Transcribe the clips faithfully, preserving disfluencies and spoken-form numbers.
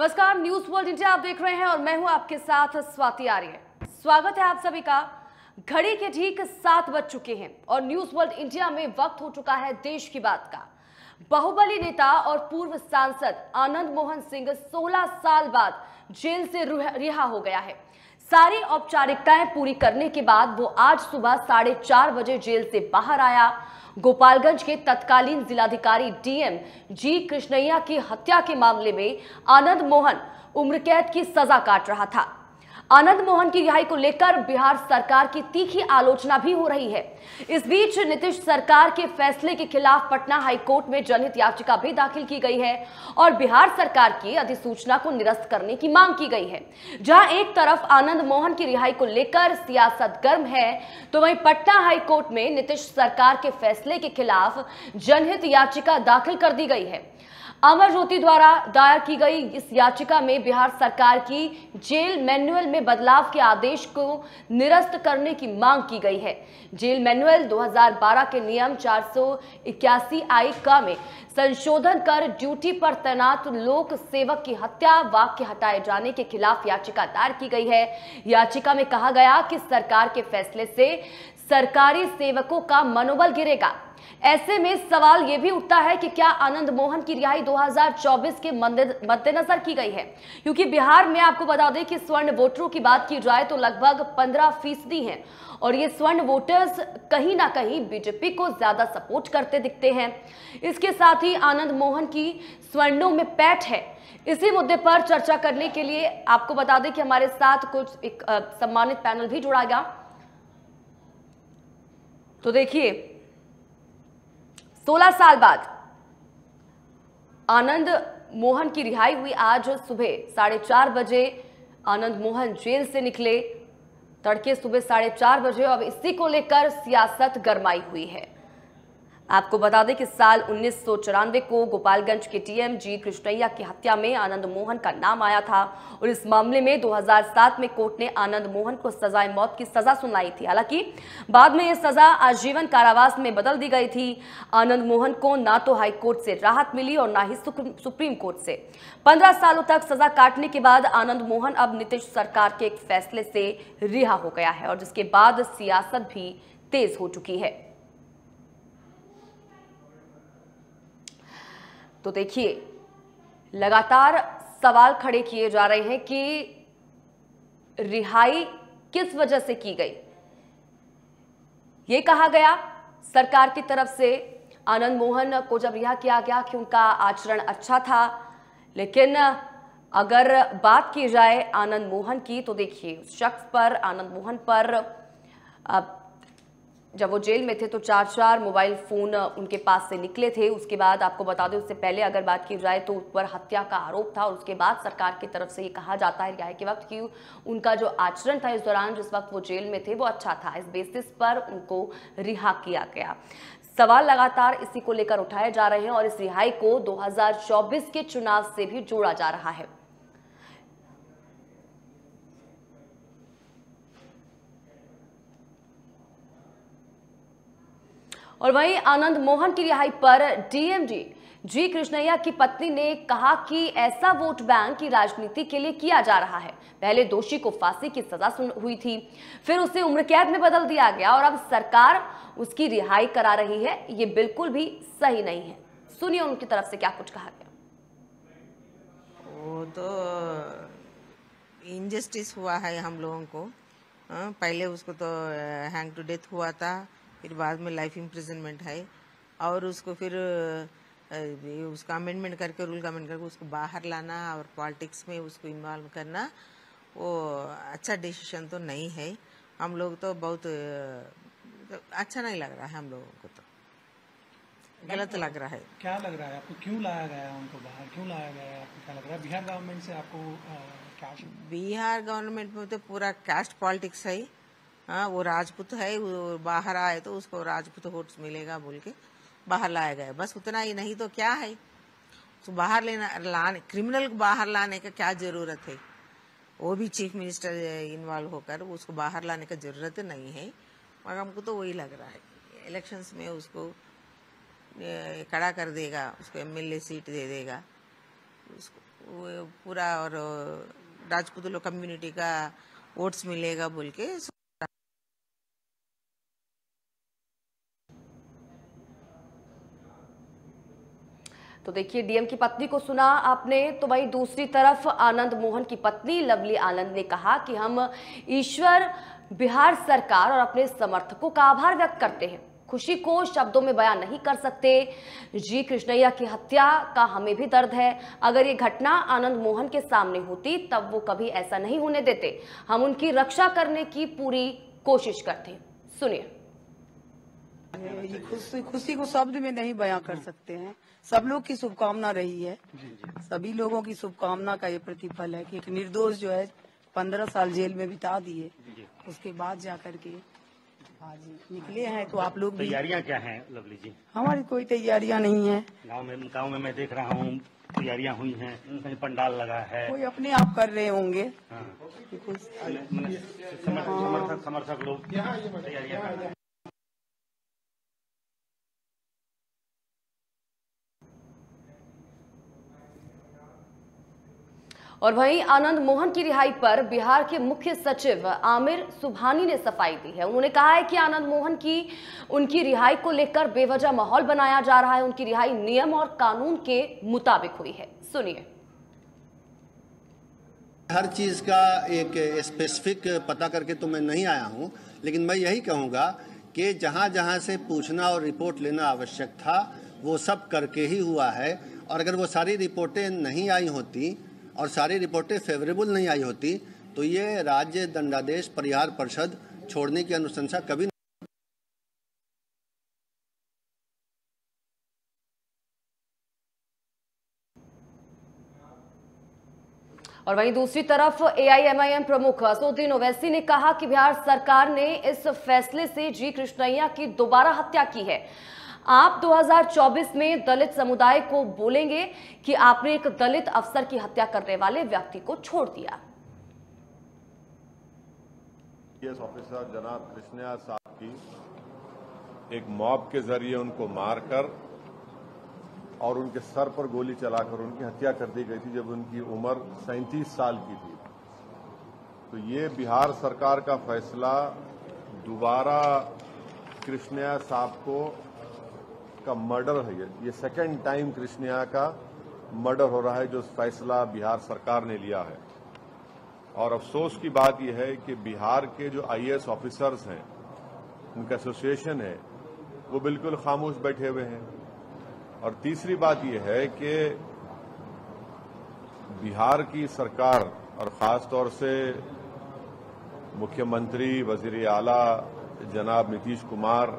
नमस्कार, news world India आप देख रहे हैं और मैं हूं आपके साथ स्वाति आर्य। स्वागत है आप सभी का। घड़ी के ठीक सात बज चुके हैं और न्यूज वर्ल्ड इंडिया में वक्त हो चुका है देश की बात का। बाहुबली नेता और पूर्व सांसद आनंद मोहन सिंह सोलह साल बाद जेल से रिहा हो गया है। सारी औपचारिकताएं पूरी करने के बाद वो आज सुबह साढ़े चार बजे जेल से बाहर आया। गोपालगंज के तत्कालीन जिलाधिकारी डीएम जी कृष्णैया की हत्या के मामले में आनंद मोहन उम्रकैद की सजा काट रहा था। आनंद मोहन की रिहाई को लेकर बिहार सरकार की तीखी आलोचना भी हो रही है। इस बीच नीतीश सरकार के फैसले के खिलाफ पटना हाईकोर्ट में जनहित याचिका भी दाखिल की गई है और बिहार सरकार की अधिसूचना को निरस्त करने की मांग की गई है। जहां एक तरफ आनंद मोहन की रिहाई को लेकर सियासत गर्म है, तो वहीं पटना हाईकोर्ट में नीतीश सरकार के फैसले के खिलाफ जनहित याचिका दाखिल कर दी गई है। अमर ज्योति द्वारा दायर की गई इस याचिका में बिहार सरकार की जेल मैनुअल में बदलाव के आदेश को निरस्त करने की मांग की गई है। जेल मैनुअल दो हज़ार बारह के नियम चार सौ इक्यासी आई का में संशोधन कर ड्यूटी पर तैनात लोक सेवक की हत्या वाक्य हटाए जाने के खिलाफ याचिका दायर की गई है। याचिका में कहा गया कि सरकार के फैसले से सरकारी सेवकों का मनोबल गिरेगा। ऐसे में सवाल यह भी उठता है कि क्या आनंद मोहन की रिहाई दो हज़ार चौबीस के मद्देनजर की गई है, क्योंकि बिहार में आपको बता दें कि स्वर्ण वोटरों की बात की जाए तो लगभग पंद्रह फीसदी हैं और ये स्वर्ण वोटर्स कहीं ना कहीं बीजेपी को ज्यादा सपोर्ट करते दिखते हैं। इसके साथ ही आनंद मोहन की स्वर्णों में पैठ है। इसी मुद्दे पर चर्चा करने के लिए आपको बता दें कि हमारे साथ कुछ एक आ, सम्मानित पैनल भी जुड़ा गया। तो देखिए, सोलह साल बाद आनंद मोहन की रिहाई हुई। आज सुबह साढ़े चार बजे आनंद मोहन जेल से निकले, तड़के सुबह साढ़े चार बजे। अब इसी को लेकर सियासत गरमाई हुई है। आपको बता दें कि साल उन्नीस सौ चौरानवे को गोपालगंज के टीएम जी कृष्णैया की हत्या में आनंद मोहन का नाम आया था और इस मामले में दो हज़ार सात में कोर्ट ने आनंद मोहन को सजाए मौत की सजा सुनाई थी। हालांकि बाद में यह सजा आजीवन कारावास में बदल दी गई थी। आनंद मोहन को ना तो हाई कोर्ट से राहत मिली और ना ही सुप्रीम कोर्ट से। पंद्रह सालों तक सजा काटने के बाद आनंद मोहन अब नीतीश सरकार के एक फैसले से रिहा हो गया है और जिसके बाद सियासत भी तेज हो चुकी है। तो देखिए, लगातार सवाल खड़े किए जा रहे हैं कि रिहाई किस वजह से की गई। ये कहा गया सरकार की तरफ से आनंद मोहन को जब रिहा किया गया कि उनका आचरण अच्छा था, लेकिन अगर बात की जाए आनंद मोहन की तो देखिए, उस शख्स पर आनंद मोहन पर अब जब वो जेल में थे तो चार चार मोबाइल फ़ोन उनके पास से निकले थे। उसके बाद आपको बता दें, उससे पहले अगर बात की जाए तो उस पर हत्या का आरोप था और उसके बाद सरकार की तरफ से ये कहा जाता है रिहाई के वक्त कि उनका जो आचरण था इस दौरान, जिस वक्त वो जेल में थे, वो अच्छा था। इस बेसिस पर उनको रिहा किया गया। सवाल लगातार इसी को लेकर उठाए जा रहे हैं और इस रिहाई को दो हज़ार चौबीस के चुनाव से भी जोड़ा जा रहा है। और वहीं आनंद मोहन की रिहाई पर डीएमजी जी कृष्णैया की पत्नी ने कहा कि ऐसा वोट बैंक की राजनीति के लिए किया जा रहा है। पहले दोषी को फांसी की सजा हुई थी, फिर उसे उम्रकैद में बदल दिया गया और अब सरकार उसकी रिहाई करा रही है। ये बिल्कुल भी सही नहीं है। सुनिए उनकी तरफ से क्या कुछ कहा गया। वो तो इनजस्टिस हुआ है हम लोगों को। पहले उसको तो हैंग टू डेथ हुआ था, फिर बाद में लाइफ इम्प्रिजनमेंट है और उसको फिर उसका अमेंडमेंट करके, रूल का अमेंडमेंट करके उसको बाहर लाना और पॉलिटिक्स में उसको इन्वॉल्व करना, वो अच्छा डिसीजन तो नहीं है। हम लोग तो बहुत अच्छा नहीं लग रहा है, हम लोगों को तो गलत लग रहा है। क्या लग रहा है आपको? क्यों लाया गया उनको बाहर? क्यों लाया गया है आपको? क्या लग रहा है बिहार गवर्नमेंट से आपको? आ, बिहार गवर्नमेंट में तो पूरा कास्ट पॉलिटिक्स है। हाँ, वो राजपूत है, वो बाहर आए तो उसको राजपूत वोट्स मिलेगा बोल के बाहर लाया गया। बस उतना ही, नहीं तो क्या है। तो बाहर लेना लाने क्रिमिनल को बाहर लाने का क्या जरूरत है? वो भी चीफ मिनिस्टर इन्वॉल्व होकर उसको बाहर लाने का जरूरत नहीं है। मगर हमको तो वही लग रहा है, इलेक्शंस में उसको खड़ा कर देगा, उसको एमएलए सीट दे देगा, उसको पूरा और राजपूत लोग कम्युनिटी का वोट्स मिलेगा बोल के। तो देखिए डीएम की पत्नी को सुना आपने। तो वहीं दूसरी तरफ आनंद मोहन की पत्नी लवली आनंद ने कहा कि हम ईश्वर, बिहार सरकार और अपने समर्थकों का आभार व्यक्त करते हैं। खुशी को शब्दों में बयां नहीं कर सकते। जी कृष्णैया की हत्या का हमें भी दर्द है। अगर ये घटना आनंद मोहन के सामने होती तब वो कभी ऐसा नहीं होने देते। हम उनकी रक्षा करने की पूरी कोशिश करते। सुनिए। खुशी खुशी को शब्द में नहीं बयां कर सकते हैं। सब लोग की शुभकामना रही है, सभी लोगों की शुभकामना का ये प्रतिफल है कि एक निर्दोष जो है पंद्रह साल जेल में बिता दिए, उसके बाद जाकर के आज निकले हैं। तो आप लोग तैयारियां क्या हैं लवली जी? हमारी कोई तैयारियां नहीं है। गांव में गांव में मैं देख रहा हूँ तैयारियां हुई हैं, कहीं पंडाल लगा है, कोई अपने आप कर रहे होंगे। हाँ। समर्थक समर्थक लोग तैयारियां कर रहे हैं। और वहीं आनंद मोहन की रिहाई पर बिहार के मुख्य सचिव आमिर सुभानी ने सफाई दी है। उन्होंने कहा है कि आनंद मोहन की उनकी रिहाई को लेकर बेवजह माहौल बनाया जा रहा है। उनकी रिहाई नियम और कानून के मुताबिक हुई है। सुनिए। हर चीज का एक स्पेसिफिक पता करके तो मैं नहीं आया हूं, लेकिन मैं यही कहूंगा कि जहां जहां से पूछना और रिपोर्ट लेना आवश्यक था वो सब करके ही हुआ है। और अगर वो सारी रिपोर्टें नहीं आई होती और सारी रिपोर्टें फेवरेबल नहीं आई होती तो ये राज्य दंडादेश परिहार परिषद छोड़ने की अनुशंसा कभी नहीं। और वहीं दूसरी तरफ एआईएमआईएम प्रमुख असदुद्दीन ओवैसी ने कहा कि बिहार सरकार ने इस फैसले से जी कृष्णैया की दोबारा हत्या की है। आप दो हज़ार चौबीस में दलित समुदाय को बोलेंगे कि आपने एक दलित अफसर की हत्या करने वाले व्यक्ति को छोड़ दिया। आईपीएस ऑफिसर जनाब कृष्णैया साहब की एक मॉब के जरिए उनको मारकर और उनके सर पर गोली चलाकर उनकी हत्या कर दी गई थी जब उनकी उम्र सैंतीस साल की थी। तो ये बिहार सरकार का फैसला दोबारा कृष्णैया साहब को का मर्डर है। ये सेकेंड टाइम कृष्णैया का मर्डर हो रहा है जो फैसला बिहार सरकार ने लिया है। और अफसोस की बात यह है कि बिहार के जो आईएएस ऑफिसर्स हैं, उनका एसोसिएशन है, वो बिल्कुल खामोश बैठे हुए हैं। और तीसरी बात यह है कि बिहार की सरकार और खासतौर से मुख्यमंत्री वजीर आला जनाब नीतीश कुमार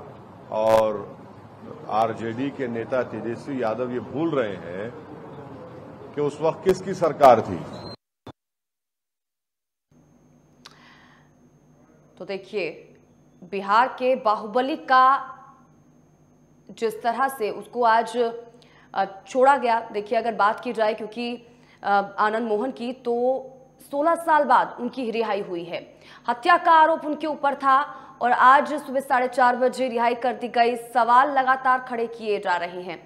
और आरजेडी के नेता तेजस्वी यादव ये भूल रहे हैं कि उस वक्त किसकी सरकार थी। तो देखिए बिहार के बाहुबली का जिस तरह से उसको आज छोड़ा गया। देखिए अगर बात की जाए क्योंकि आनंद मोहन की तो सोलह साल बाद उनकी रिहाई हुई है। हत्या का आरोप उनके ऊपर था और आज सुबह साढ़े चार बजे रिहाई कर दी गई। सवाल लगातार खड़े किए जा रहे हैं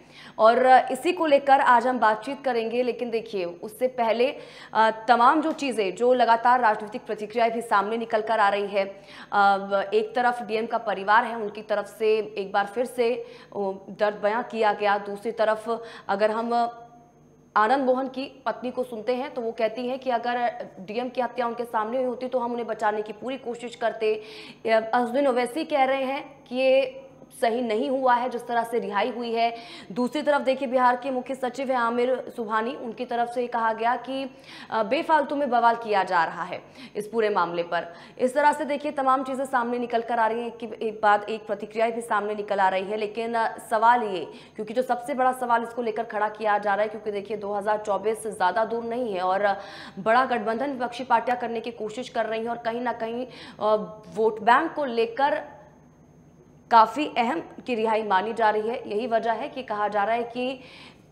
और इसी को लेकर आज हम बातचीत करेंगे। लेकिन देखिए उससे पहले तमाम जो चीज़ें जो लगातार राजनीतिक प्रतिक्रियाएं भी सामने निकल कर आ रही है। एक तरफ डीएम का परिवार है, उनकी तरफ से एक बार फिर से दर्द बयां किया गया। दूसरी तरफ अगर हम आनंद मोहन की पत्नी को सुनते हैं तो वो कहती हैं कि अगर डीएम की हत्या उनके सामने हुई होती तो हम उन्हें बचाने की पूरी कोशिश करते। असदुद्दीन ओवैसी कह रहे हैं कि ये सही नहीं हुआ है जिस तरह से रिहाई हुई है। दूसरी तरफ देखिए बिहार के मुख्य सचिव हैं आमिर सुभानी, उनकी तरफ से कहा गया कि बेफालतू में बवाल किया जा रहा है इस पूरे मामले पर। इस तरह से देखिए तमाम चीज़ें सामने निकल कर आ रही हैं कि एक बात एक प्रतिक्रिया भी सामने निकल आ रही है। लेकिन सवाल ये क्योंकि जो सबसे बड़ा सवाल इसको लेकर खड़ा किया जा रहा है क्योंकि देखिए दो हज़ार चौबीस से ज़्यादा दूर नहीं है और बड़ा गठबंधन विपक्षी पार्टियाँ करने की कोशिश कर रही हैं और कहीं ना कहीं वोट बैंक को लेकर काफ़ी अहम की रिहाई मानी जा रही है। यही वजह है कि कहा जा रहा है कि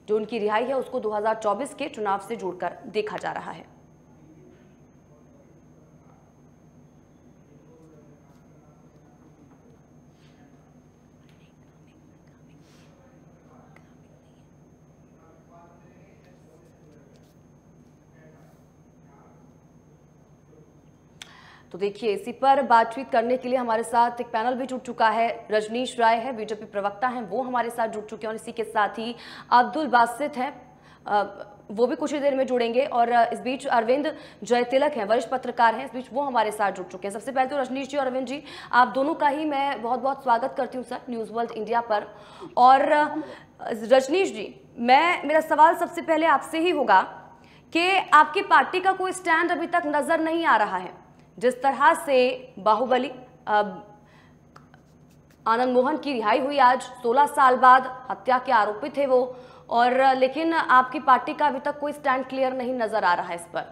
जो उनकी रिहाई है उसको दो हज़ार चौबीस के चुनाव से जोड़कर देखा जा रहा है। तो देखिए, इसी पर बातचीत करने के लिए हमारे साथ एक पैनल भी जुड़ चुका है। रजनीश राय है, बीजेपी प्रवक्ता हैं, वो हमारे साथ जुड़ चुके हैं और इसी के साथ ही अब्दुल बासित हैं, वो भी कुछ ही देर में जुड़ेंगे। और इस बीच अरविंद जय तिलक हैं, वरिष्ठ पत्रकार हैं, इस बीच वो हमारे साथ जुड़ चुके हैं। सबसे पहले तो रजनीश जी और अरविंद जी, आप दोनों का ही मैं बहुत बहुत स्वागत करती हूँ सर न्यूज़ वर्ल्ड इंडिया पर। और रजनीश जी, मैं मेरा सवाल सबसे पहले आपसे ही होगा कि आपकी पार्टी का कोई स्टैंड अभी तक नज़र नहीं आ रहा है। जिस तरह से बाहुबली आनंद मोहन की रिहाई हुई आज सोलह साल बाद, हत्या के आरोपी थे वो, और लेकिन आपकी पार्टी का अभी तक कोई स्टैंड क्लियर नहीं नजर आ रहा है इस पर।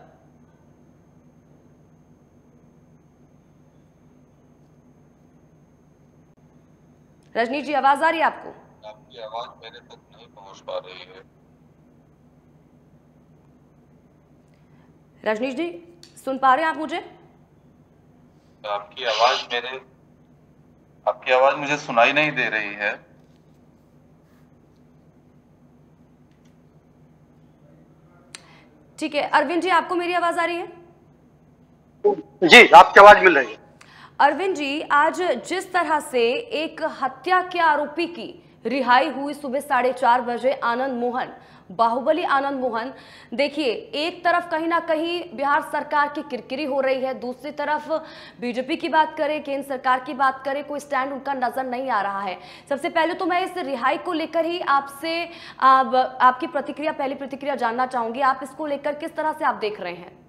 रजनीश जी, आवाज आ रही है आपको? आपकी आवाज मेरे तक नहीं पहुंच पा रही है। रजनीश जी, सुन पा रहे हैं आप मुझे? आपकी आवाज मेरे आपकी आवाज मुझे सुनाई नहीं दे रही है। ठीक है, अरविंद जी, आपको मेरी आवाज आ रही है? जी, आपकी आवाज मिल रही है। अरविंद जी, आज जिस तरह से एक हत्या के आरोपी की रिहाई हुई सुबह साढ़े चार बजे, आनंद मोहन, बाहुबली आनंद मोहन, देखिए एक तरफ कहीं ना कहीं बिहार सरकार की किरकिरी हो रही है, दूसरी तरफ बीजेपी की बात करें, केंद्र सरकार की बात करें, कोई स्टैंड उनका नजर नहीं आ रहा है। सबसे पहले तो मैं इस रिहाई को लेकर ही आपसे आप, आपकी प्रतिक्रिया पहली प्रतिक्रिया जानना चाहूंगी। आप इसको लेकर किस तरह से आप देख रहे हैं?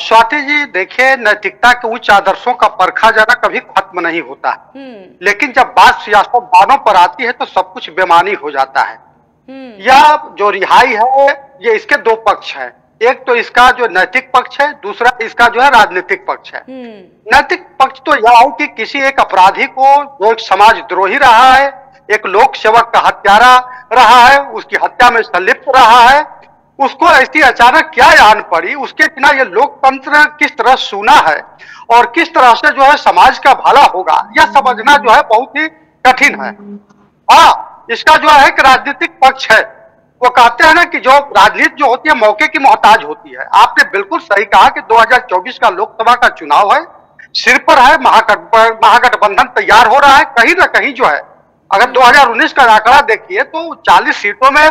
स्वाति जी, देखिए, नैतिकता के उच्च आदर्शों का परखा जाना कभी खत्म नहीं होता, लेकिन जब बात सियासतदानों पर आती है तो सब कुछ बेमानी हो जाता है। यह जो रिहाई है, ये इसके दो पक्ष हैं, एक तो इसका जो नैतिक पक्ष है, दूसरा इसका जो है राजनीतिक पक्ष है। नैतिक पक्ष तो यह है कि किसी एक अपराधी को, जो एक समाजद्रोही रहा है, एक लोक सेवक का हत्यारा रहा है, उसकी हत्या में संलिप्त रहा है, उसको ऐसी अचानक क्या आन पड़ी, उसके बिना ये लोकतंत्र किस तरह सूना है और किस तरह से जो है समाज का भला होगा, यह समझना जो है बहुत ही कठिन है। हाँ, इसका जो है एक राजनीतिक पक्ष है। वो कहते हैं ना कि जो राजनीति जो होती है मौके की मोहताज होती है। आपने बिल्कुल सही कहा कि दो हज़ार चौबीस का लोकसभा का चुनाव है, सिर पर है, महागठबंधन महागठबंधन तैयार हो रहा है। कहीं ना कहीं जो है, अगर दो हज़ार उन्नीस का आंकड़ा देखिए तो चालीस सीटों में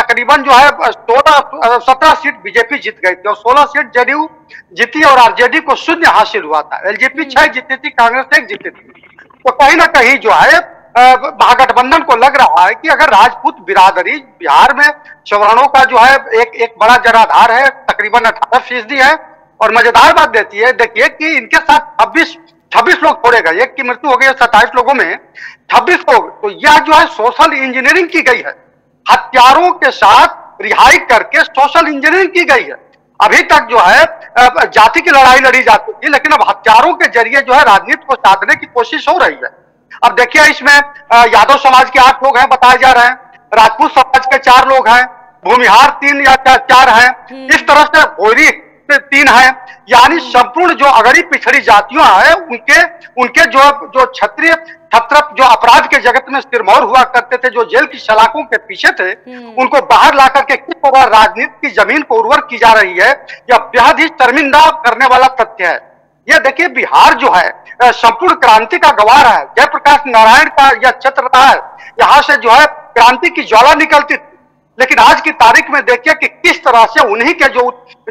तकरीबन जो है सोलह सत्रह सीट बीजेपी जीत गई थी और सोलह सीट जेडीयू जीती और आरजेडी को शून्य हासिल हुआ था। एलजेपी छह जीती थी, कांग्रेस एक जीती थी। तो कहीं ना कहीं जो है महागठबंधन को लग रहा है कि अगर राजपूत बिरादरी बिहार में चौरानों का जो है एक एक बड़ा जनाधार है, तकरीबन अठारह फीसदी है। और मजेदार बात देती है, देखिए कि इनके साथ छब्बीस छब्बीस लोग छोड़े गए, एक की मृत्यु हो गई है सत्ताईस लोगों में, छब्बीस लोग। तो यह जो है सोशल इंजीनियरिंग की गई है, हत्यारों के साथ रिहाई करके सोशल इंजीनियरिंग की गई है। अभी तक जो है जाति की लड़ाई लड़ी जाती थी, लेकिन अब हत्यारों के जरिए जो है राजनीति को साधने की कोशिश हो रही है। अब देखिए, इसमें यादव समाज के आठ लोग हैं बताए जा रहे हैं, राजपूत समाज के चार लोग हैं, भूमिहार तीन या चार हैं, इस तरह से भोरी तीन है, यानी संपूर्ण जो अगड़ी पिछड़ी जातियां हैं उनके उनके जो जो क्षत्रिय छत्रप जो अपराध के जगत में सिरमौर हुआ करते थे, जो जेल की सलाखों के पीछे थे, उनको बाहर ला करके किस तरह राजनीति की जमीन को उर्वर की जा रही है, यह बेहद ही शर्मिंदा करने वाला तथ्य है। यह देखिए, बिहार जो है संपूर्ण क्रांति का गवार है, जयप्रकाश नारायण का यह क्षेत्र रहा है, यहाँ से जो है क्रांति की ज्वाला निकलती थी। लेकिन आज की तारीख में देखिए कि किस तरह से उन्हीं के जो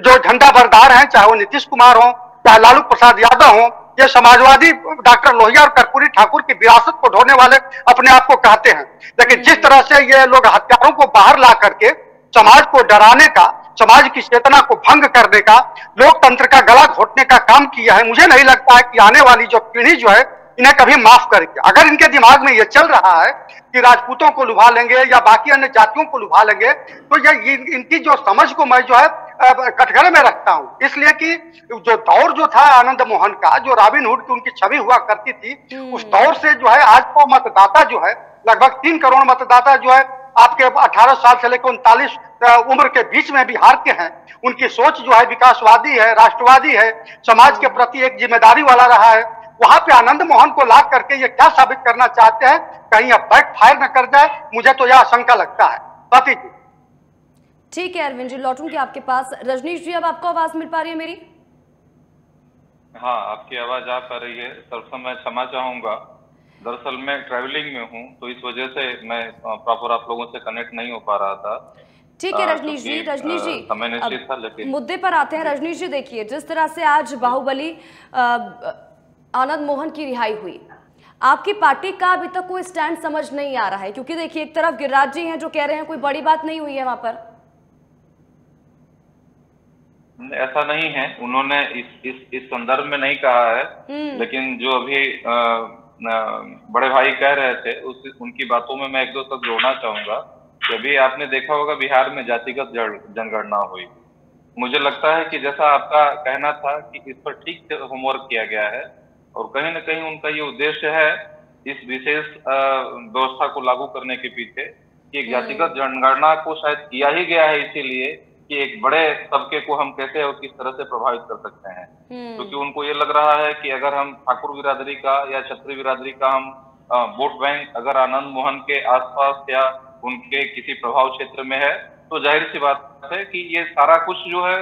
जो झंडा बरदार हैं, चाहे वो नीतीश कुमार हो, चाहे लालू प्रसाद यादव हो, ये समाजवादी डॉक्टर लोहिया और करपुरी ठाकुर की विरासत को ढोने वाले अपने आप को कहते हैं। लेकिन जिस तरह से ये लोग हत्यारों को बाहर ला करके समाज को डराने का, समाज की चेतना को भंग करने का, लोकतंत्र का गला घोटने का काम किया है, मुझे नहीं लगता है कि आने वाली जो पीढ़ी जो है इन्हें कभी माफ करेंगे। अगर इनके दिमाग में ये चल रहा है कि राजपूतों को लुभा लेंगे या बाकी अन्य जातियों को लुभा लेंगे, तो ये इनकी जो समझ को मैं जो है कटघरे में रखता हूं। इसलिए कि जो दौर जो था आनंद मोहन का, जो रॉबिन हुड की उनकी छवि हुआ करती थी, उस दौर से जो है आज को मतदाता जो है लगभग तीन करोड़ मतदाता जो है आपके अठारह साल से लेकर उनतालीस उम्र के बीच में बिहार के हैं। उनकी सोच जो है विकासवादी है, राष्ट्रवादी है, समाज के प्रति एक जिम्मेदारी वाला रहा है। वहां पे आनंद मोहन को ला करके ये क्या साबित करना चाहते हैं, कहीं अब बैकफायर न कर जाए, मुझे तो यह आशंका लगता है। स्वाति जी, ठीक है, अरविंद जी, लौटूंगी आपके पास। रजनीश जी, अब आपको आवाज मिल पा रही है मेरी? हाँ, आपकी आवाज आ पा रही है। सर्वप्रथम मैं क्षमा चाहूंगा, दरअसल मैं ट्रैवलिंग में हूँ तो इस वजह से मैं प्रॉपर आप लोगों से कनेक्ट नहीं हो पा रहा था। ठीक है रजनीश जी, रजनीश जी समय निश्चित था लेकिन मुद्दे पर आते हैं। रजनीश जी देखिए, जिस तरह से आज बाहुबली आनंद मोहन की रिहाई हुई, आपकी पार्टी का अभी तक कोई स्टैंड समझ नहीं आ रहा है, क्योंकि देखिए एक तरफ गिरिराज जी हैं जो कह रहे हैं कोई बड़ी बात नहीं हुई है, वहां पर ऐसा नहीं है, उन्होंने इस इस इस संदर्भ में नहीं कहा है, लेकिन जो अभी आ, आ, बड़े भाई कह रहे थे उस उनकी बातों में मैं एक दो शब्द जोड़ना चाहूंगा। अभी आपने देखा होगा बिहार में जातिगत जनगणना हुई, मुझे लगता है कि जैसा आपका कहना था कि इस पर ठीक से होमवर्क किया गया है और कहीं ना कहीं उनका ये उद्देश्य है इस विशेष व्यवस्था को लागू करने के पीछे कि एक जातिगत जनगणना को शायद किया ही गया है इसीलिए कि एक बड़े तबके को हम कैसे और किस तरह से प्रभावित कर सकते हैं, क्योंकि तो उनको ये लग रहा है कि अगर हम ठाकुर बिरादरी का या क्षत्रिय बिरादरी का हम वोट बैंक अगर आनंद मोहन के आसपास या उनके किसी प्रभाव क्षेत्र में है तो जाहिर सी बात है कि ये सारा कुछ जो है,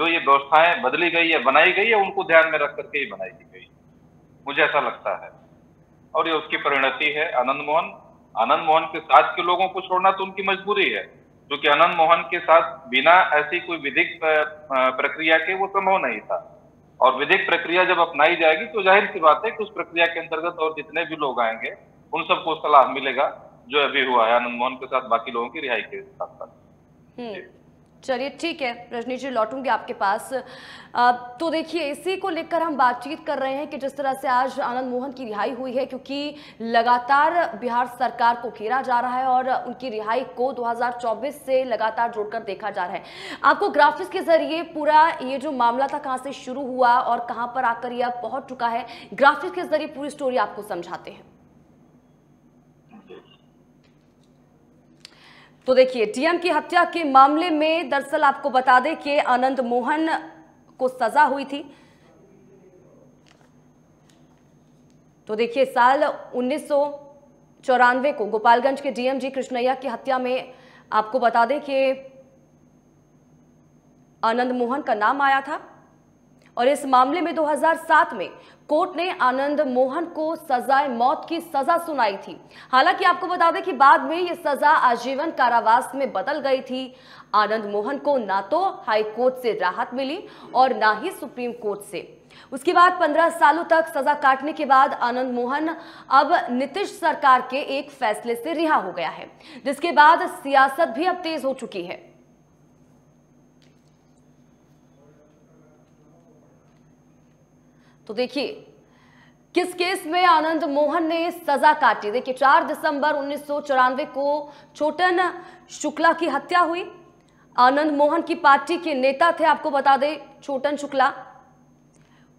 जो ये व्यवस्थाएं बदली गई है बनाई गई है उनको ध्यान में रख करके ही बनाई गई, मुझे ऐसा लगता है। और ये उसकी परिणति है। आनंद मोहन आनंद मोहन के साथ के लोगों को छोड़ना तो उनकी मजबूरी है, क्योंकि आनंद मोहन के साथ बिना ऐसी कोई विधिक प्रक्रिया के वो संभव नहीं था, और विधिक प्रक्रिया जब अपनाई जाएगी तो जाहिर सी बात है कि उस प्रक्रिया के अंतर्गत और जितने भी लोग आएंगे उन सबको उसका लाभ मिलेगा जो अभी हुआ है आनंद मोहन के साथ बाकी लोगों की रिहाई के साथ साथ। चलिए ठीक है रजनीश जी, लौटूंगी आपके पास। आ, तो देखिए इसी को लेकर हम बातचीत कर रहे हैं कि जिस तरह से आज आनंद मोहन की रिहाई हुई है, क्योंकि लगातार बिहार सरकार को घेरा जा रहा है और उनकी रिहाई को दो हज़ार चौबीस से लगातार जोड़कर देखा जा रहा है। आपको ग्राफिक्स के जरिए पूरा ये जो मामला था कहाँ से शुरू हुआ और कहाँ पर आकर यह पहुँच चुका है, ग्राफिक्स के जरिए पूरी स्टोरी आपको समझाते हैं। तो देखिए डीएम की हत्या के मामले में दरअसल आपको बता दें कि आनंद मोहन को सजा हुई थी। तो देखिए साल उन्नीस सौ चौरानवे को गोपालगंज के डीएम जी कृष्णैया की हत्या में आपको बता दें कि आनंद मोहन का नाम आया था, और इस मामले में दो हज़ार सात में कोर्ट ने आनंद मोहन को सजाए मौत की सजा सुनाई थी। हालांकि आपको बता दें कि बाद में यह सजा आजीवन कारावास में बदल गई थी। आनंद मोहन को ना तो हाई कोर्ट से राहत मिली और ना ही सुप्रीम कोर्ट से। उसके बाद पंद्रह सालों तक सजा काटने के बाद आनंद मोहन अब नीतीश सरकार के एक फैसले से रिहा हो गया है, जिसके बाद सियासत भी अब तेज हो चुकी है। तो देखिए किस केस में आनंद मोहन ने सजा काटी। देखिए चार दिसंबर उन्नीस सौ चौरानवे को छोटन शुक्ला की हत्या हुई। आनंद मोहन की पार्टी के नेता थे आपको बता दें छोटन शुक्ला।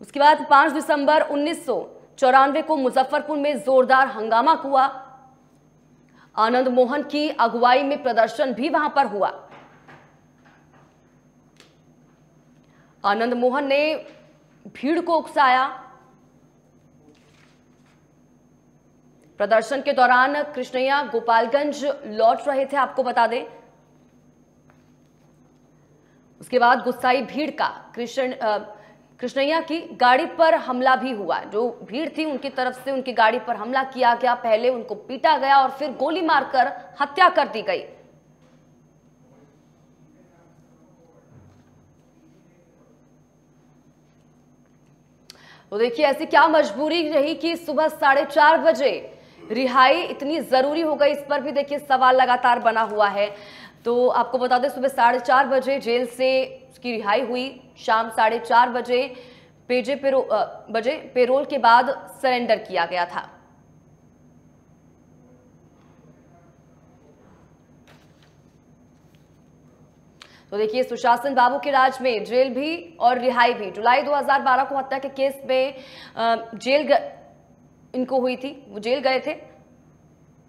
उसके बाद पाँच दिसंबर उन्नीस सौ चौरानवे को मुजफ्फरपुर में जोरदार हंगामा हुआ। आनंद मोहन की अगुवाई में प्रदर्शन भी वहां पर हुआ। आनंद मोहन ने भीड़ को उकसाया। प्रदर्शन के दौरान कृष्णैया गोपालगंज लौट रहे थे आपको बता दें। उसके बाद गुस्साई भीड़ का कृष्ण कृष्णैया की गाड़ी पर हमला भी हुआ। जो भीड़ थी उनकी तरफ से उनकी गाड़ी पर हमला किया गया, पहले उनको पीटा गया और फिर गोली मारकर हत्या कर दी गई। तो देखिए ऐसी क्या मजबूरी रही कि सुबह साढ़े चार बजे रिहाई इतनी जरूरी हो गई, इस पर भी देखिए सवाल लगातार बना हुआ है। तो आपको बता दें सुबह साढ़े चार बजे जेल से उसकी रिहाई हुई, शाम साढ़े चार बजे पेजे पेरो बजे पेरोल के बाद सरेंडर किया गया था। तो देखिए सुशासन बाबू के राज में जेल भी और रिहाई भी। जुलाई दो हज़ार बारह को हत्या के केस में जेल ग... इनको हुई थी, वो जेल गए थे।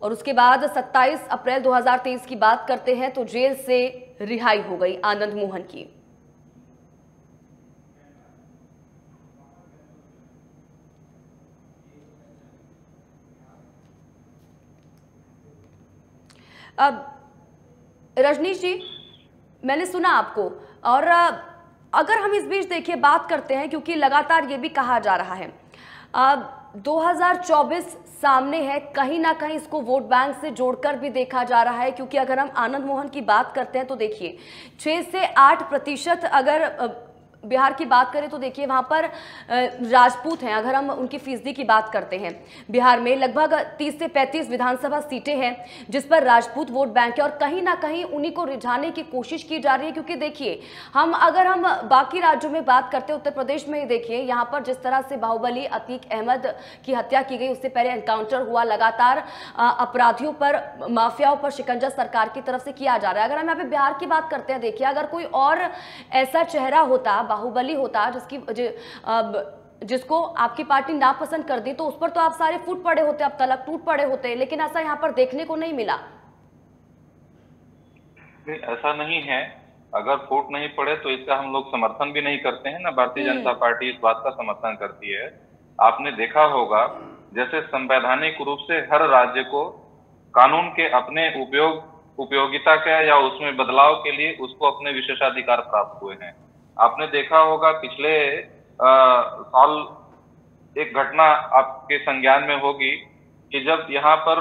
और उसके बाद सत्ताईस अप्रैल दो हज़ार तेईस की बात करते हैं तो जेल से रिहाई हो गई आनंद मोहन की। अब रजनीश जी मैंने सुना आपको, और अगर हम इस बीच देखिए बात करते हैं, क्योंकि लगातार ये भी कहा जा रहा है दो हज़ार चौबीस सामने है, कहीं ना कहीं इसको वोट बैंक से जोड़कर भी देखा जा रहा है। क्योंकि अगर हम आनंद मोहन की बात करते हैं तो देखिए छः से आठ प्रतिशत अगर बिहार की बात करें तो देखिए वहाँ पर राजपूत हैं। अगर हम उनकी फीसदी की बात करते हैं, बिहार में लगभग तीस से पैंतीस विधानसभा सीटें हैं जिस पर राजपूत वोट बैंक है और कहीं ना कहीं उन्हीं को रिझाने की कोशिश की जा रही है। क्योंकि देखिए हम अगर हम बाकी राज्यों में बात करते हैं, उत्तर प्रदेश में देखिए यहाँ पर जिस तरह से बाहुबली अतीक अहमद की हत्या की गई, उससे पहले एनकाउंटर हुआ। लगातार अपराधियों पर, माफियाओं पर शिकंजा सरकार की तरफ से किया जा रहा है। अगर हम यहाँ पे बिहार की बात करते हैं, देखिए अगर कोई और ऐसा चेहरा होता, बाहुबली होता जिसकी जि, अब, जिसको आपकी पार्टी नापसंद कर दी, तो उस पर तो आप सारे फूट पड़े होते, आप तलक टूट पड़े होते, लेकिन ऐसा यहाँ पर देखने को नहीं मिला। ऐसा नहीं है, अगर फूट नहीं पड़े तो इसका हम लोग समर्थन भी नहीं करते हैं ना, भारतीय जनता पार्टी इस बात का समर्थन करती है। आपने देखा होगा जैसे संवैधानिक रूप से हर राज्य को कानून के अपने उपयोग उपयोगिता के या उसमें बदलाव के लिए उसको अपने विशेषाधिकार प्राप्त हुए हैं। आपने देखा होगा पिछले आ, साल एक घटना आपके संज्ञान में होगी कि जब यहाँ पर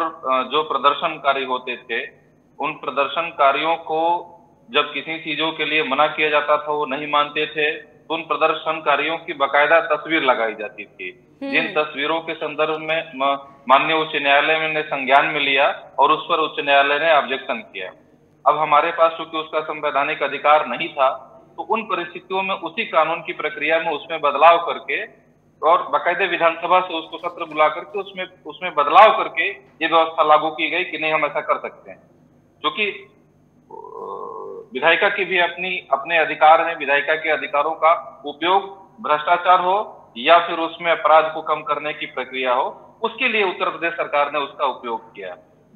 जो प्रदर्शनकारी होते थे, उन प्रदर्शनकारियों को जब किसी चीजों के लिए मना किया जाता था वो नहीं मानते थे, तो उन प्रदर्शनकारियों की बकायदा तस्वीर लगाई जाती थी। जिन तस्वीरों के संदर्भ में माननीय उच्च न्यायालय ने संज्ञान में लिया और उस पर उच्च न्यायालय ने ऑब्जेक्शन किया। अब हमारे पास चूंकि उसका संवैधानिक अधिकार नहीं था, तो उन परिस्थितियों में उसी कानून की प्रक्रिया में उसमें बदलाव करके और बाकायदे विधानसभा से उसको सत्र बुला करके उसमें उसमें बदलाव करके ये व्यवस्था लागू की गई कि नहीं हम ऐसा कर सकते हैं। क्योंकि विधायिका की भी अपनी अपने अधिकार हैं, विधायिका के अधिकारों का उपयोग भ्रष्टाचार हो या फिर उसमें अपराध को कम करने की प्रक्रिया हो, उसके लिए उत्तर प्रदेश सरकार ने उसका उपयोग किया।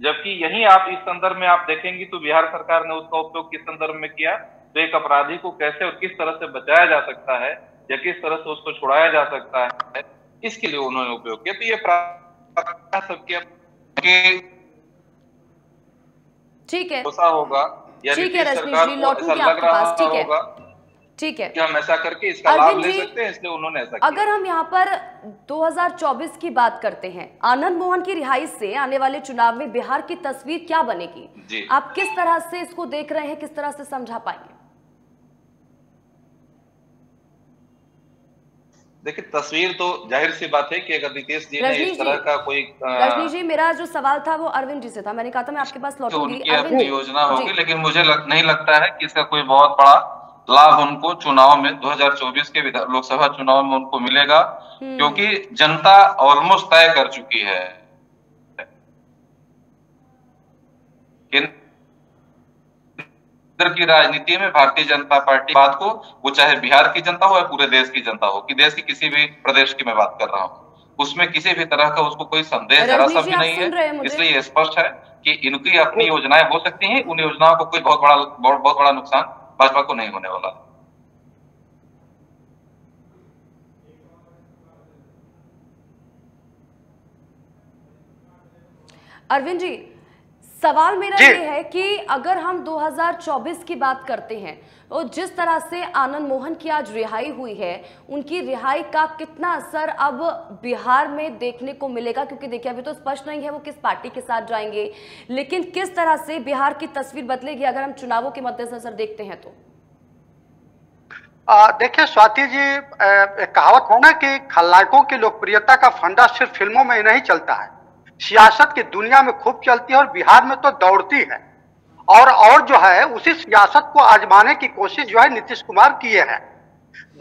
जबकि यही आप इस संदर्भ में आप देखेंगे तो बिहार सरकार ने उसका उपयोग किस संदर्भ में किया, तो एक अपराधी को कैसे और किस तरह से बचाया जा सकता है या किस तरह से उसको छुड़ाया जा सकता है, इसके लिए उन्होंने उपयोग किया। तो ये प्रार्थना सबके ठीक है होगा, ठीक है सरकार जी, लौटू के आपके पास, ठीक है ठीक है, हम ऐसा करके इसका लाभ ले सकते हैं, इसलिए उन्होंने ऐसा किया। अगर हम यहाँ पर दो हज़ार चौबीस की बात करते हैं, आनंद मोहन की रिहाई से आने वाले चुनाव में बिहार की तस्वीर क्या बनेगी, आप किस तरह से इसको देख रहे हैं, किस तरह से समझा पाएंगे? देखिए तस्वीर तो जाहिर सी बात है कि अगर नीतीश जी ने इस तरह का कोई रजनीश जी, मेरा जो सवाल था वो अरविंद जी से था, मैंने कहा था मैं आपके पास लौटूंगी, उनकी अपनी योजना होगी, लेकिन मुझे लग, नहीं लगता है कि इसका कोई बहुत बड़ा लाभ उनको चुनाव में दो हज़ार चौबीस के लोकसभा चुनाव में उनको मिलेगा, क्योंकि जनता ऑलमोस्ट तय कर चुकी है। केंद्र की राजनीति में भारतीय जनता पार्टी बात को, वो चाहे बिहार की जनता हो या पूरे देश की जनता हो, कि देश की किसी भी प्रदेश की मैं बात कर रहा हूँ, उसमें किसी भी तरह का उसको कोई संदेह जरा सा भी नहीं है। इसलिए स्पष्ट है कि इनकी अपनी योजनाएं हो सकती है, उन योजनाओं को कोई बहुत बड़ा बहुत बड़ा नुकसान भाजपा को नहीं होने वाला। अरविंद जी, सवाल मेरा ये है कि अगर हम दो हज़ार चौबीस की बात करते हैं तो जिस तरह से आनंद मोहन की आज रिहाई हुई है, उनकी रिहाई का कितना असर अब बिहार में देखने को मिलेगा? क्योंकि देखिए अभी तो स्पष्ट नहीं है वो किस पार्टी के साथ जाएंगे, लेकिन किस तरह से बिहार की तस्वीर बदलेगी अगर हम चुनावों के मद्देनजर देखते हैं तो? देखिए स्वाति जी, एक कहावत है ना कि खलनायकों की लोकप्रियता का फंडा सिर्फ फिल्मों में नहीं चलता है, सियासत की दुनिया में खूब चलती है और बिहार में तो दौड़ती है। और और जो है उसी सियासत को आजमाने की कोशिश जो है नीतीश कुमार किए हैं।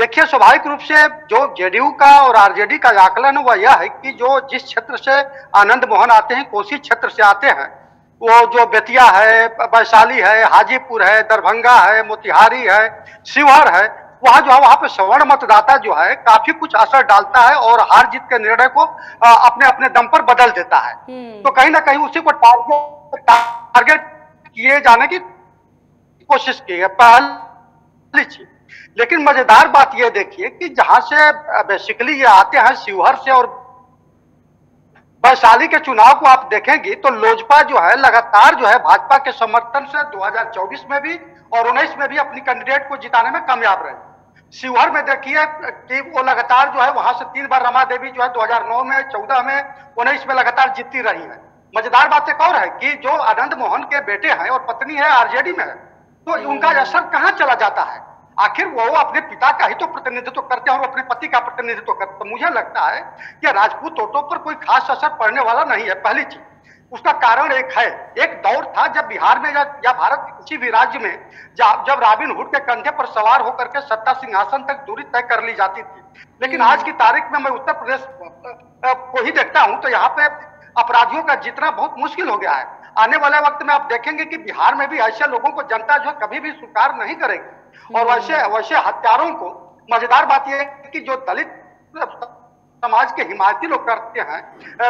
देखिए स्वाभाविक रूप से जो जेडीयू का और आरजेडी का आकलन हुआ यह है कि जो जिस क्षेत्र से आनंद मोहन आते हैं, कोसी क्षेत्र से आते हैं, वो जो बेतिया है, वैशाली है, हाजीपुर है, दरभंगा है, मोतिहारी है, शिवहर है, वहाँ जो है वहाँ पे सवर्ण मतदाता जो है काफी कुछ असर डालता है और हार जीत के निर्णय को अपने अपने दम पर बदल देता है। तो कहीं ना कहीं उसी को टारगेट टारगेट किए जाने की कोशिश की है पहली चीज। लेकिन मजेदार बात यह देखिए कि जहां से बेसिकली ये आते हैं, शिवहर से और वैशाली के चुनाव को आप देखेंगे तो लोजपा जो है लगातार जो है भाजपा के समर्थन से दो हज़ार चौबीस में भी और उन्नीस में भी अपनी कैंडिडेट को जिताने में कामयाब रहे। शिवहर में देखिए कि वो लगातार जो है वहां से तीन बार रमा देवी जो है दो हज़ार नौ में, चौदह में, उन्नीस में लगातार जीतती रही है। मजेदार बात एक और है कि जो आनंद मोहन के बेटे हैं और पत्नी है आरजेडी में, तो उनका असर कहाँ चला जाता है? आखिर वो अपने पिता का ही तो प्रतिनिधित्व करते हैं और अपने पति का प्रतिनिधित्व करते। तो मुझे लगता है कि राजपूत ओटों पर कोई खास असर पड़ने वाला नहीं है। पहली चीज उसका कारण एक है, एक दौर था जब बिहार में या, या भारत किसी भी राज्य में जब रॉबिनहुड के कंधे पर सवार होकर के सत्ता सिंहासन तक दूरी तय कर ली जाती थी। लेकिन आज की तारीख में मैं उत्तर प्रदेश को ही देखता हूं तो यहाँ पे अपराधियों का जीतना बहुत मुश्किल हो गया है। आने वाले वक्त में आप देखेंगे कि बिहार में भी ऐसे लोगों को जनता जो कभी भी स्वीकार नहीं करेगी और वैसे वैसे हत्यारों को। मजेदार बात यह है कि जो दलित समाज के हिमायती लोग करते हैं,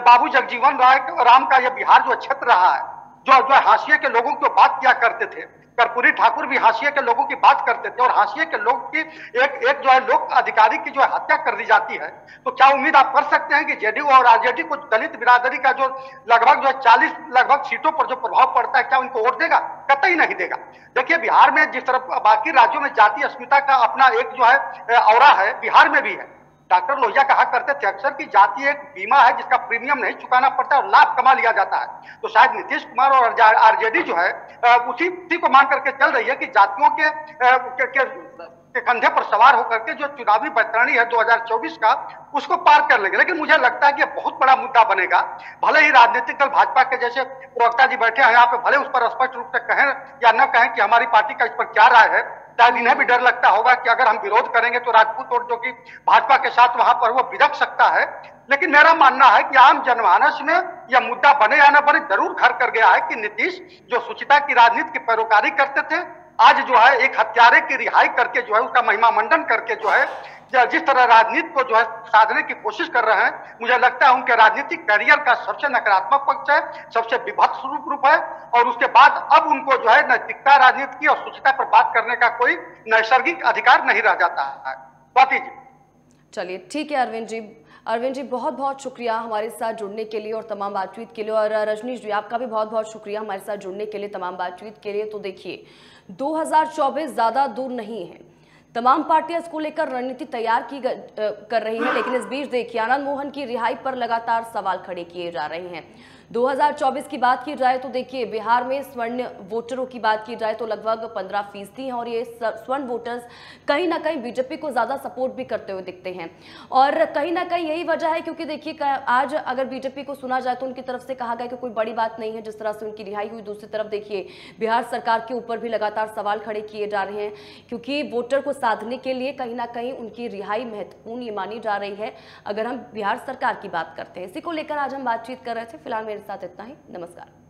बाबू जगजीवन राय राम का यह बिहार जो क्षेत्र रहा है, जो जो हाशिए के लोगों को बात किया करते थे, करपुरी ठाकुर भी हाशिए के लोगों की बात करते थे और हाशिए के लोग की एक एक जो है लोक अधिकारी की जो है हत्या कर दी जाती है। तो क्या उम्मीद आप कर सकते हैं कि जेडीयू और आरजेडी को दलित बिरादरी का जो लगभग जो चालीस लगभग सीटों पर जो प्रभाव पड़ता है, क्या उनको वोट देगा? कतई नहीं देगा। देखिए बिहार में जिस तरह बाकी राज्यों में जाति अस्मिता का अपना एक जो है औरा है, बिहार में भी है। डॉक्टर लोहिया कहा करते थे अक्सर कि जाति एक बीमा है जिसका प्रीमियम नहीं चुकाना पड़ता और लाभ कमा लिया जाता है। तो शायद नीतीश कुमार और आरजेडी जो है उसी उसी को मान करके चल रही है कि जातियों के, के, के, के कंधे पर सवार होकर के जो चुनावी बैतरणी है दो हज़ार चौबीस का, उसको पार कर लेंगे। लेकिन मुझे लगता है कि बहुत बड़ा मुद्दा बनेगा। भले ही राजनीतिक दल भाजपा के जैसे प्रवक्ता जी बैठे हैं यहाँ पे, भले उस पर स्पष्ट रूप से कहें या न कहें कि हमारी पार्टी का इस पर क्या राय है। शायद इन्हें भी डर लगता होगा कि अगर हम विरोध करेंगे तो राजपूत और जो कि भाजपा के साथ वहां पर वो भिड़क सकता है। लेकिन मेरा मानना है कि आम जनमानस में यह मुद्दा बने या न बने जरूर घर कर गया है कि नीतीश जो सुचिता की राजनीति की पैरोकारी करते थे, आज जो है एक हत्यारे की रिहाई करके जो है उसका महिमामंडन करके जो है जिस तरह राजनीति को जो है साधने की कोशिश कर रहे हैं, मुझे लगता है उनके राजनीतिक करियर का सबसे नकारात्मक पक्ष है, सबसे विभत्स रूप रूप है। और उसके बाद अब उनको जो है नैतिकता, राजनीति की और सुचिता पर बात करने का कोई नैसर्गिक अधिकार नहीं रह जाता है। स्वाति जी, चलिए ठीक है। अरविंद जी अरविंद जी बहुत बहुत शुक्रिया हमारे साथ जुड़ने के लिए और तमाम बातचीत के लिए। और रजनीश जी आपका भी बहुत बहुत शुक्रिया हमारे साथ जुड़ने के लिए, तमाम बातचीत के लिए। तो देखिए दो हज़ार चौबीस ज़्यादा दूर नहीं है, तमाम पार्टियां इसको लेकर रणनीति तैयार की कर रही हैं। लेकिन इस बीच देखिए आनंद मोहन की रिहाई पर लगातार सवाल खड़े किए जा रहे हैं। दो हज़ार चौबीस की बात की जाए तो देखिए बिहार में स्वर्ण वोटरों की बात की जाए तो लगभग पंद्रह फीसदी हैं और ये स्वर्ण वोटर्स कहीं ना कहीं बीजेपी को ज़्यादा सपोर्ट भी करते हुए दिखते हैं। और कहीं ना कहीं यही वजह है क्योंकि देखिए आज अगर बीजेपी को सुना जाए तो उनकी तरफ से कहा गया कि कोई बड़ी बात नहीं है जिस तरह से उनकी रिहाई हुई। दूसरी तरफ देखिए बिहार सरकार के ऊपर भी लगातार सवाल खड़े किए जा रहे हैं क्योंकि वोटर को साधने के लिए कहीं ना कहीं उनकी रिहाई महत्वपूर्ण ये मानी जा रही है अगर हम बिहार सरकार की बात करते हैं। इसी को लेकर आज हम बातचीत कर रहे थे। फिलहाल मेरे साथ इतना ही, नमस्कार।